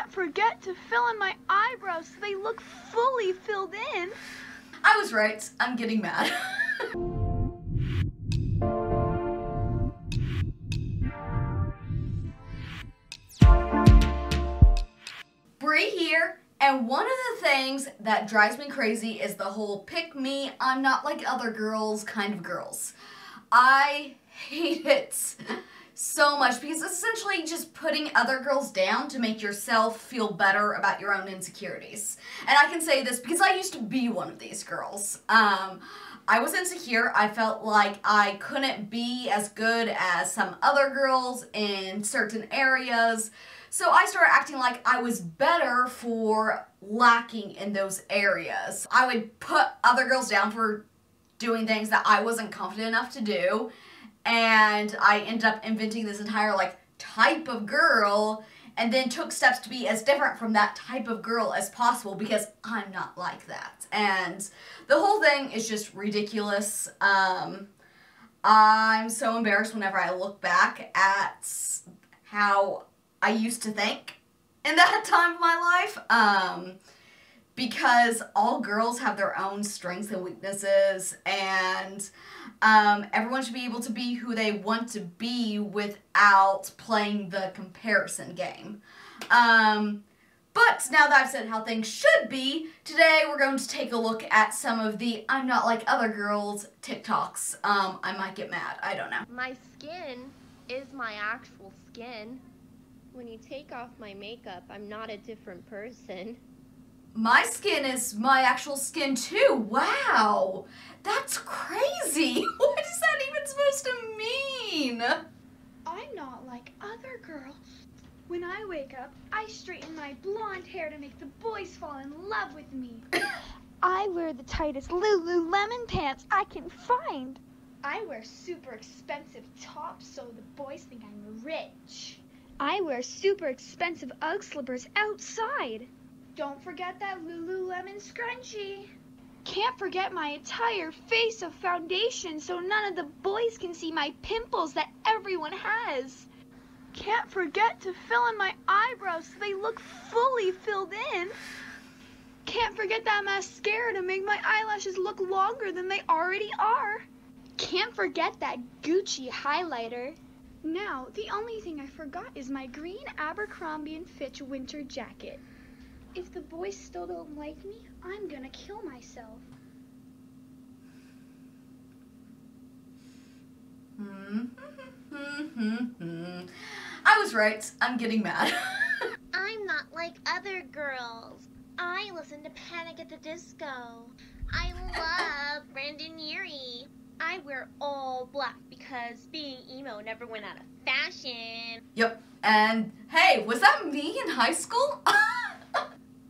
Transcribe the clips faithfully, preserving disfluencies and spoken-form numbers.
can't forget to fill in my eyebrows so they look fully filled in. I was right. I'm getting mad. Bree here, and one of the things that drives me crazy is the whole pick me, I'm not like other girls kind of girls. I hate it so much because it's essentially just putting other girls down to make yourself feel better about your own insecurities. And I can say this because I used to be one of these girls. Um, I was insecure. I felt like I couldn't be as good as some other girls in certain areas. So I started acting like I was better for lacking in those areas. I would put other girls down for doing things that I wasn't confident enough to do, and I ended up inventing this entire like type of girl and then took steps to be as different from that type of girl as possible because I'm not like that. And the whole thing is just ridiculous. Um, I'm so embarrassed whenever I look back at how I used to think in that time of my life. Um, because all girls have their own strengths and weaknesses, and um, everyone should be able to be who they want to be without playing the comparison game. Um, but now that I've said how things should be, today we're going to take a look at some of the I'm not like other girls TikToks. Um, I might get mad. I don't know. My skin is my actual skin. When you take off my makeup, I'm not a different person. My skin is my actual skin too. Wow, that's crazy. What is that even supposed to mean? I'm not like other girls. When I wake up, I straighten my blonde hair to make the boys fall in love with me. I wear the tightest Lululemon pants I can find. I wear super expensive tops so the boys think I'm rich. I wear super expensive Ugg slippers outside. Don't forget that Lululemon scrunchie. Can't forget my entire face of foundation so none of the boys can see my pimples that everyone has. Can't forget to fill in my eyebrows so they look fully filled in. Can't forget that mascara to make my eyelashes look longer than they already are. Can't forget that Gucci highlighter. Now, the only thing I forgot is my green Abercrombie and Fitch winter jacket. If the boys still don't like me, I'm gonna kill myself. I was right. I'm getting mad. I'm not like other girls. I listen to Panic at the Disco. I love Brandon Urie. I wear all black because being emo never went out of fashion. Yep. And hey, was that me in high school?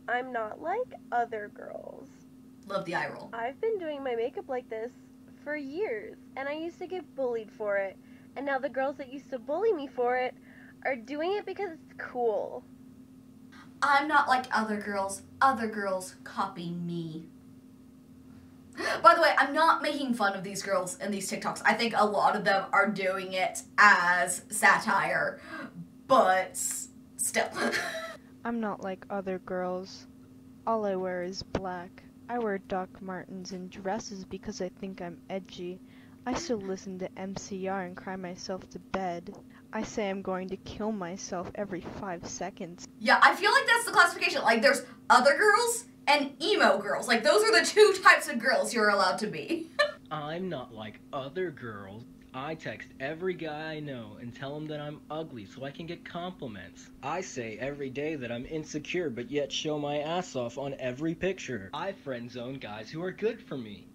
I'm not like other girls. Love the eye roll. I've been doing my makeup like this for years, and I used to get bullied for it. And now the girls that used to bully me for it are doing it because it's cool. I'm not like other girls. Other girls copy me. By the way, I'm not making fun of these girls in these TikToks. I think a lot of them are doing it as satire, but still. I'm not like other girls. All I wear is black. I wear Doc Martens and dresses because I think I'm edgy. I still listen to M C R and cry myself to bed. I say I'm going to kill myself every five seconds. Yeah, I feel like that's the classification. Like, there's other girls and emo girls. Like, those are the two types of girls you're allowed to be. I'm not like other girls. I text every guy I know and tell him that I'm ugly so I can get compliments. I say every day that I'm insecure but yet show my ass off on every picture. I friend zone guys who are good for me.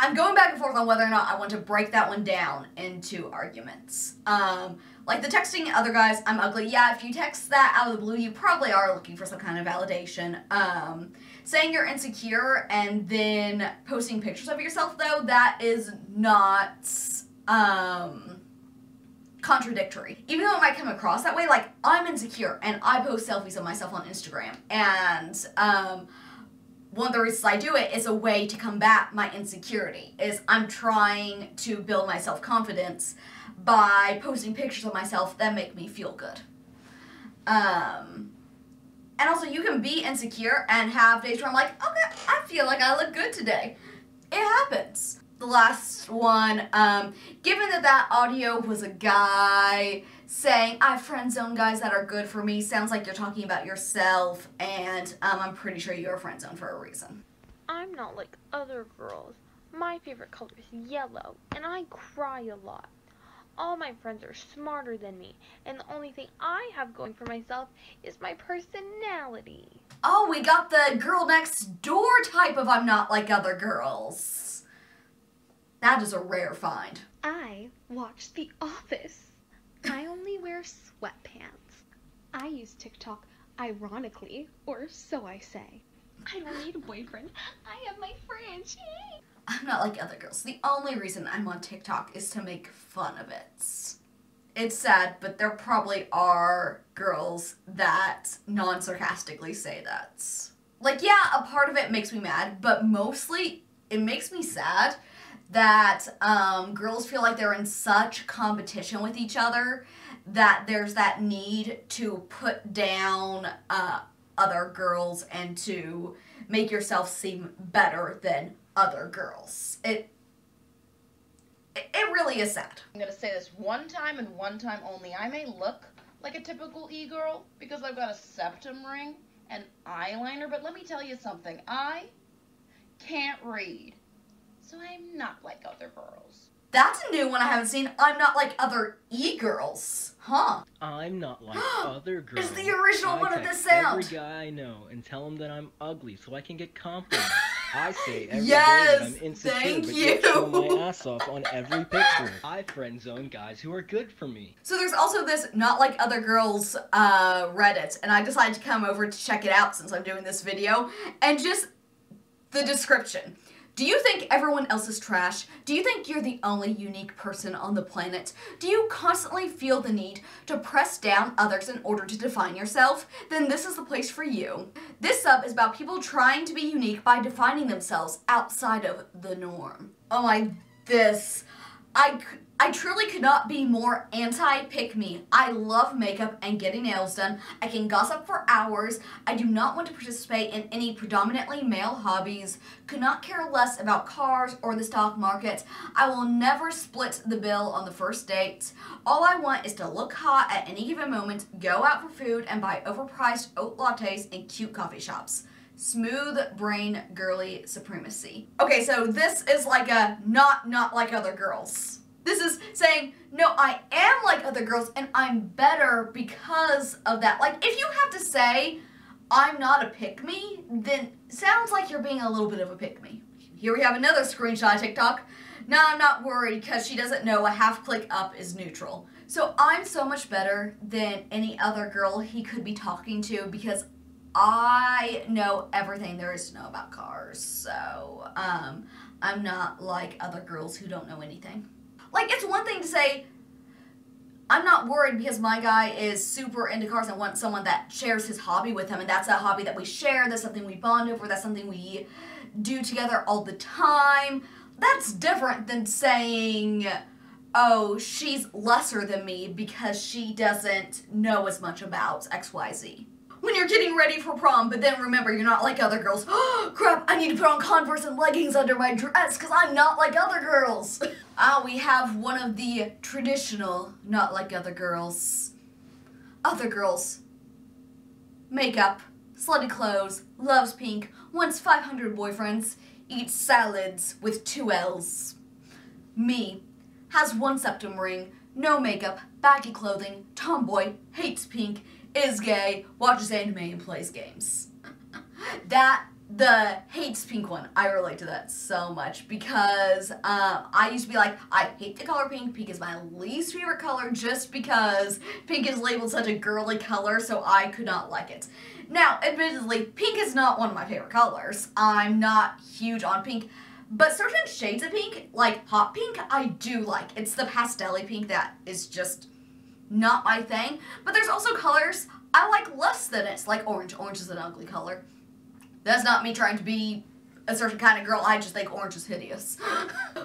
I'm going back and forth on whether or not I want to break that one down into arguments. Um, like the texting other guys, I'm ugly. Yeah, if you text that out of the blue, you probably are looking for some kind of validation. Um, saying you're insecure and then posting pictures of yourself, though, that is not um contradictory. Even though it might come across that way, like, I'm insecure and I post selfies of myself on Instagram, and um one of the reasons I do it is a way to combat my insecurity is I'm trying to build my self-confidence by posting pictures of myself that make me feel good. Um And also, you can be insecure and have days where I'm like, okay, I feel like I look good today. It happens. The last one, um, given that that audio was a guy saying, I friend zone guys that are good for me, sounds like you're talking about yourself, and um, I'm pretty sure you're friend zone for a reason. I'm not like other girls. My favorite color is yellow, and I cry a lot. All my friends are smarter than me, and the only thing I have going for myself is my personality. Oh, we got the girl next door type of I'm not like other girls. That is a rare find. I watch The Office. I only wear sweatpants. I use TikTok ironically, or so I say. I don't need a boyfriend. I have my French. I'm not like other girls. The only reason I'm on TikTok is to make fun of it. It's sad, but there probably are girls that non-sarcastically say that. Like, yeah, a part of it makes me mad, but mostly it makes me sad that um, girls feel like they're in such competition with each other that there's that need to put down uh, other girls and to make yourself seem better than other girls. It, it, it really is sad. I'm gonna say this one time and one time only. I may look like a typical e-girl because I've got a septum ring and eyeliner, but let me tell you something. I can't read. So I'm not like other girls. That's a new one I haven't seen. I'm not like other e-girls. Huh. I'm not like other girls. It's the original one of this sound. Every guy I know and tell him that I'm ugly so I can get confidence. I say every yes, day that I'm insecure thank but you. Show my ass off on every picture. I friend zone guys who are good for me. So there's also this not like other girls uh, Reddit, and I decided to come over to check it out since I'm doing this video, and just the description. Do you think everyone else is trash? Do you think you're the only unique person on the planet? Do you constantly feel the need to press down others in order to define yourself? Then this is the place for you. This sub is about people trying to be unique by defining themselves outside of the norm. Oh my, this. I, I truly could not be more anti-pick me. I love makeup and getting nails done. I can gossip for hours. I do not want to participate in any predominantly male hobbies. Could not care less about cars or the stock market. I will never split the bill on the first date. All I want is to look hot at any given moment, go out for food, and buy overpriced oat lattes in cute coffee shops. Smooth brain girly supremacy. Okay, so this is like a not not like other girls. This is saying, no, I am like other girls and I'm better because of that. Like, if you have to say, I'm not a pick-me, then sounds like you're being a little bit of a pick-me. Here we have another screenshot of TikTok. No, I'm not worried because she doesn't know a half click up is neutral. So I'm so much better than any other girl he could be talking to because I know everything there is to know about cars, so um, I'm not like other girls who don't know anything. Like, it's one thing to say, I'm not worried because my guy is super into cars and wants someone that shares his hobby with him, and that's a hobby that we share, that's something we bond over, that's something we do together all the time. That's different than saying, oh, she's lesser than me because she doesn't know as much about X Y Z. When you're getting ready for prom, but then remember, you're not like other girls. Oh, crap, I need to put on Converse and leggings under my dress because I'm not like other girls. Ah, we have one of the traditional not like other girls. Other girls. Makeup, slutty clothes, loves pink, wants five hundred boyfriends, eats salads with two L's. Me, has one septum ring, no makeup, baggy clothing, tomboy, hates pink, is gay, watches anime, and plays games. That, the hates pink one, I relate to that so much because um, I used to be like, I hate the color pink. Pink is my least favorite color just because pink is labeled such a girly color, so I could not like it. Now, admittedly, pink is not one of my favorite colors. I'm not huge on pink, but certain shades of pink, like hot pink, I do like. It's the pastel-y pink that is just not my thing, but there's also colors I like less than it's like orange. Orange is an ugly color. That's not me trying to be a certain kind of girl. I just think orange is hideous.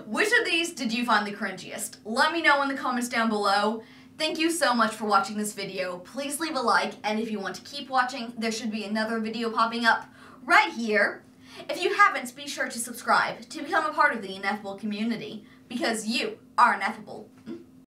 Which of these did you find the cringiest? Let me know in the comments down below. Thank you so much for watching this video. Please leave a like, and if you want to keep watching, there should be another video popping up right here. If you haven't, be sure to subscribe to become a part of the Ineffable community, because you are ineffable.